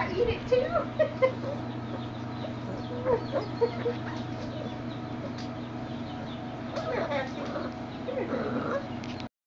I eat it too. Come here, Patsy. Come here.